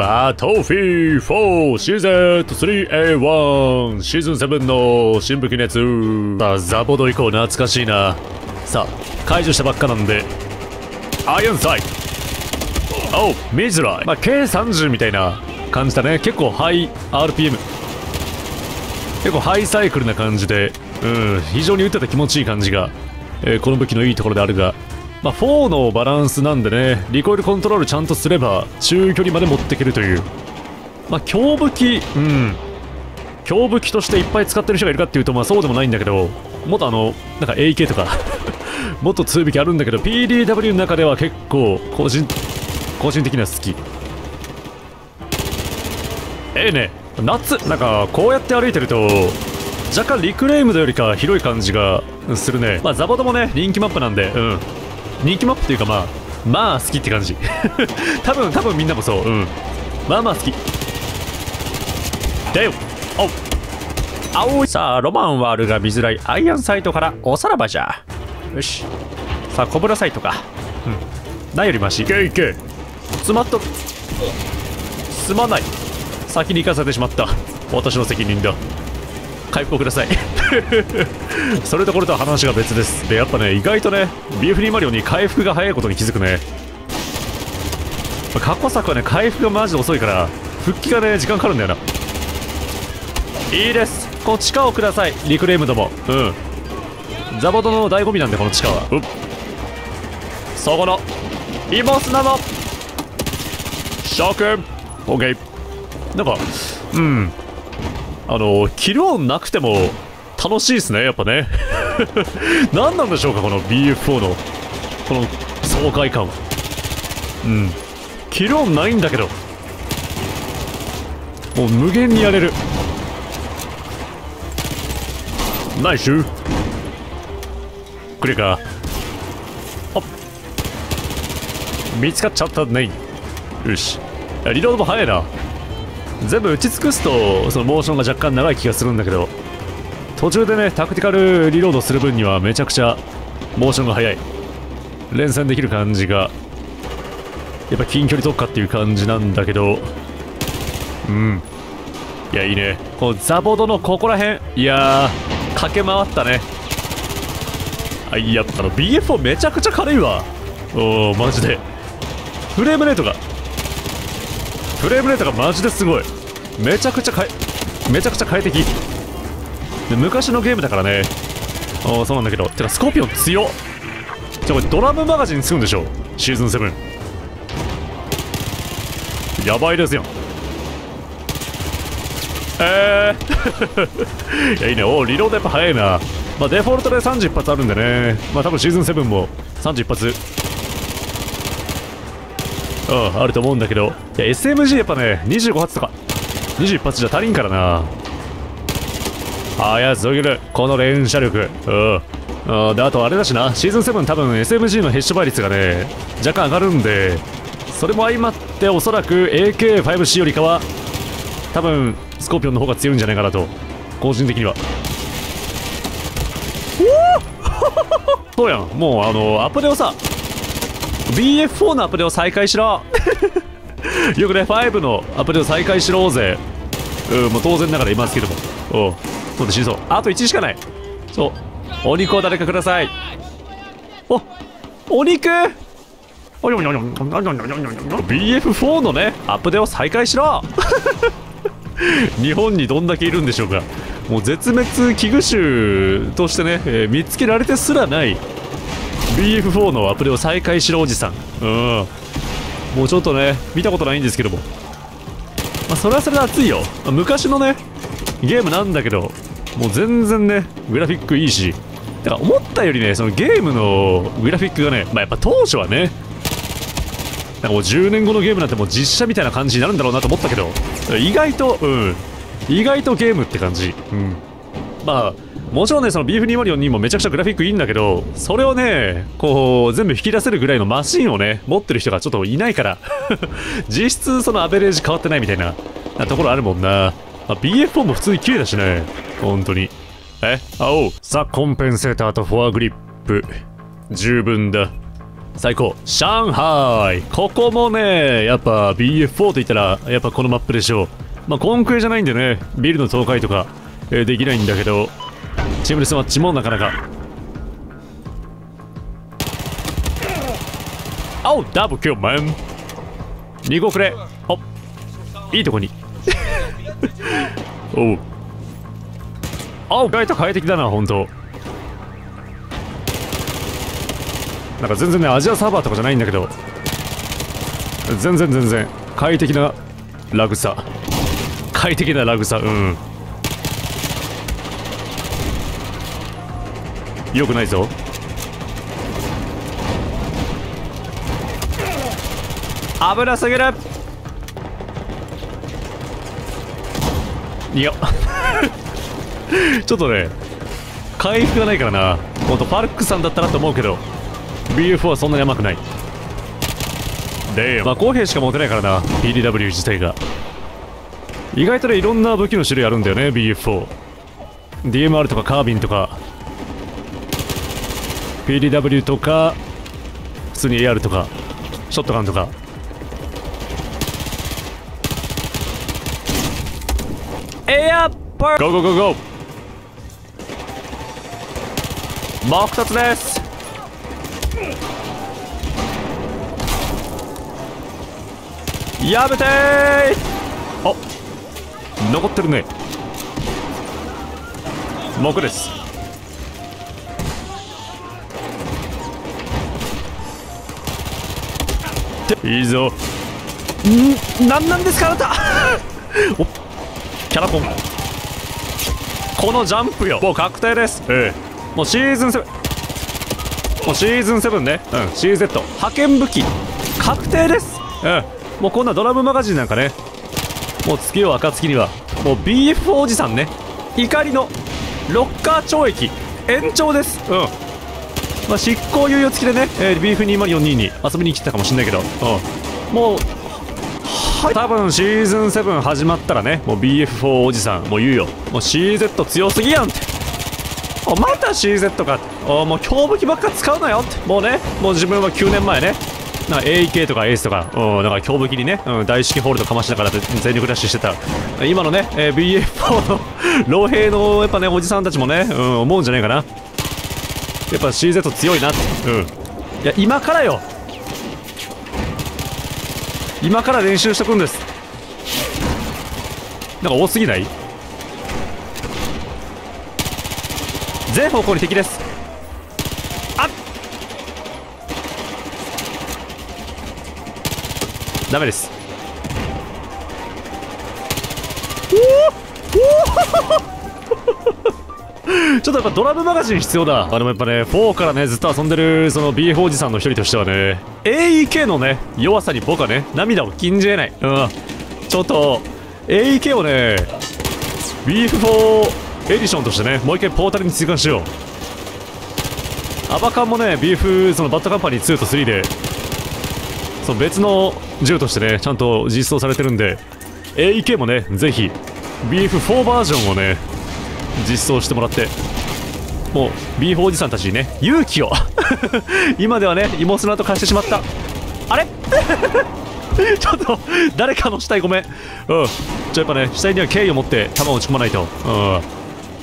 バトフィー4 CZ3A1 シーズン7の新武器熱。あ、ザボド以降懐かしいな。さあ、解除したばっかなんで、アイアンサイおう、見づらい。まあ、K30 みたいな感じだね。結構ハイ RPM。結構ハイサイクルな感じで、うん、非常に打ってて気持ちいい感じが、この武器のいいところであるが、まあ、4のバランスなんでね、リコイルコントロールちゃんとすれば、中距離まで持っていけるという。まあ、強武器、うん。強武器としていっぱい使ってる人がいるかっていうと、まあ、そうでもないんだけど、もっとなんか AEK とか、もっと強武器あるんだけど、PDW の中では結構、個人的には好き。ええね。夏、なんか、こうやって歩いてると、若干リクレイムドよりか広い感じがするね。まあ、ザボドもね、人気マップなんで、うん。人気マップっていうかまあ好きって感じ多分みんなもそう、うん、まあ好きだよ。おうさあ、ロマンはあるが見づらいアイアンサイトからおさらばじゃ。よし、さあコブラサイトか、うん、ないよりマシ。いけいけ、すまない、先に行かせてしまった、私の責任だ、回復をくださいそれとこれとは話が別です。でやっぱね、意外とね BF2 マリオに回復が早いことに気づくね。過去作はね、回復がマジで遅いから復帰がね時間かかるんだよな。いいです、この地下をください、リクレイムども。うん、ザボドの醍醐味なんでこの地下は。そこのイモスなの諸君 OK。 なんかうんキルオンなくても楽しいですね、やっぱね。何なんでしょうか、この BF4 の、この爽快感は。うん。キルオンないんだけど、もう無限にやれる。ナイス。クリアか。あ、見つかっちゃったね。よし。リロードも早いな。全部打ち尽くすとそのモーションが若干長い気がするんだけど、途中でねタクティカルリロードする分にはめちゃくちゃモーションが速い、連戦できる感じがやっぱ近距離特化っていう感じなんだけど、うん、いやいいね、このザボドのここら辺。いやー、駆け回ったね。あ、いやBF4 めちゃくちゃ軽いわ。おおマジでフレームレートがマジですごい。めちゃくちゃ快適で、昔のゲームだからね。ああそうなんだけど、てかスコーピオン強っ。じゃこれドラムマガジンつくんでしょ、シーズン7。やばいですよ。いやいいね。おお、リロードやっぱ早いな。まあデフォルトで30発あるんでね、まあ多分シーズン7も30発あると思うんだけど、いや SMG やっぱね25発とか21発じゃ足りんからな。早すぎるこの連射力。であとあれだしな、シーズン7多分 SMG のヘッショ倍率がね若干上がるんで、それも相まっておそらく AK-5C よりかは多分スコーピオンの方が強いんじゃないかなと個人的には。おおそうやん、もうアプデをさ、BF4 のアプデを再開しろよくね、5のアプデを再開しろぜ。もう当然ながら言いますけども。おう、そうで死にそう。あと1しかない。そう。お肉を誰かください。お肉 !BF4 のね、アップデを再開しろ日本にどんだけいるんでしょうか。もう絶滅危惧種としてね、見つけられてすらない。BF4 のアプデを再開しろおじさん。もうちょっとね見たことないんですけども、まあ、それはそれで熱いよ。昔のねゲームなんだけど、もう全然ねグラフィックいいし、だから思ったよりねそのゲームのグラフィックがね、まあ、やっぱ当初はねなんかもう10年後のゲームなんてもう実写みたいな感じになるんだろうなと思ったけど、意外とゲームって感じ。うん、まあもちろんね、その BF204 もめちゃくちゃグラフィックいいんだけど、それをね、こう、全部引き出せるぐらいのマシンをね、持ってる人がちょっといないから、実質そのアベレージ変わってないみたいな、ところあるもんな。まあ、BF4 も普通に綺麗だしね。本当に。さあ、コンペンセーターとフォアグリップ。十分だ。最高。上海、ここもね、やっぱ BF4 といったらやっぱこのマップでしょう。まあコンクリじゃないんでね、ビルの倒壊とか、できないんだけど、チームレスマッチもなかなか。おう、ダブルキルマン、2個くれ、ほっ、いいとこにおう、あ、意外と快適だな、ほんと。なんか全然ね、アジアサーバーとかじゃないんだけど、全然快適なラグさ、快適なラグさ、うん、よくないぞ。危なすぎる。いやちょっとね、回復がないからな。ほんとパルクさんだったらと思うけど、BF4 はそんなに甘くない。で、まあ公平しか持てないからな、PDW 自体が。意外とね、いろんな武器の種類あるんだよね、BF4。DMR とかカービンとか、PDW とか、普通に AR とか、ショットガンとか。エアパーゴーゴーゴーゴー、目突です。やめてー。あ、残ってるね。目です。いいぞ。何なんですかあなたお、キャラポン、このジャンプよ、もう確定です。もうシーズン7、もうシーズン7ね、うん、CZ 派遣武器確定です。もうこんなドラムマガジンなんかね、もう月を暁にはもう BF おじさんね、怒りのロッカー懲役延長です。うん、まあ、執行猶予付きでね、BF2042 に遊びに来たかもしれないけど、うん、もう多分シーズン7始まったらね、もう BF4 おじさんもう言うよ、もう CZ 強すぎやんって、お、また CZ か、お、もう強武器ばっか使うなよって。もうね、もう自分は9年前ね、なんか AEK とかエースとか、うん、なんか強武器にね、うん、大式ホールドかましながら全力ダッシュしてた今のね、BF4 の老兵のやっぱねおじさんたちもね、うん、思うんじゃないかな、やっぱ CZ 強いなって。うん、いや今からよ、今から練習しとくんです。なんか多すぎない？全方向に敵です。あっ、ダメです。ちょっとやっぱドラムマガジン必要だ。でもやっぱね、4からねずっと遊んでるその BF おじさんの一人としてはね、 AEK のね弱さに僕はね涙を禁じ得ない。うん、ちょっと AEK をね BF4エディションとしてね、もう一回ポータルに追加しよう。アバカンもね、BF、そのバッドカンパニー2と3で、その別の銃としてね、ちゃんと実装されてるんで、AEK もね、ぜひ、BF4 バージョンをね、実装してもらって、もう、BF おじさんたちにね、勇気を今ではね、芋砂と化してしまった。あれちょっと、誰かの死体ごめん。うん。やっぱね、死体には敬意を持って弾を打ち込まないと。うん。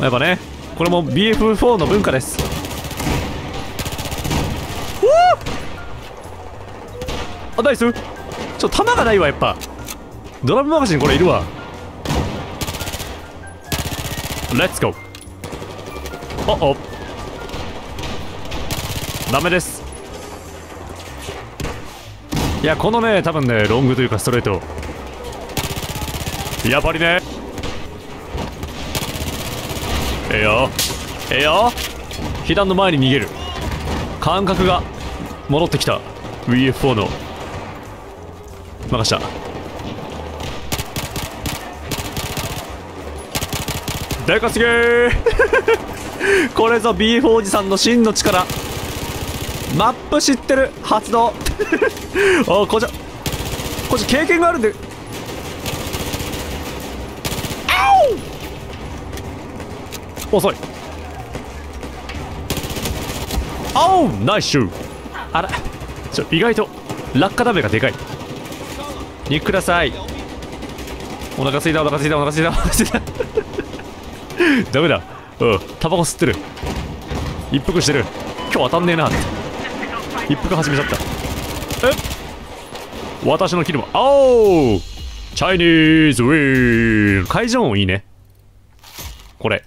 やっぱね、これも BF4 の文化です。あ、ナイス。ちょっと弾がないわ、やっぱドラムマガジンこれいるわ。レッツゴー。おっ、お、ダメです。いや、このね、多分ねロングというかストレート、やっぱりね、ええよ、ええよ。被弾の前に逃げる感覚が戻ってきた BF4 の。任したでかすぎーこれぞ BF4 おじさんの真の力。マップ知ってる発動お、こっち、こっち経験があるんで。遅い。おー、ナイスシュー。あら、意外と落下ダメがでかい。肉ください。お腹すいた、お腹すいた、お腹すいた、お腹すいた。ダメだ。うん、タバコ吸ってる。一服してる。今日当たんねえなって。一服始めちゃった。えっ、私のキルも。おー、チャイニーズウィーン。会場音いいねこれ。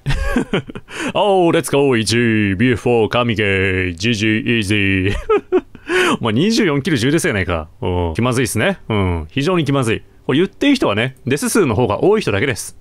おー、レッツゴー、1 BF4 神ゲー GG イージー。お前24キル10ですやないか。お、気まずいっすね。うん、非常に気まずい。これ言っていい人はね、デス数の方が多い人だけです。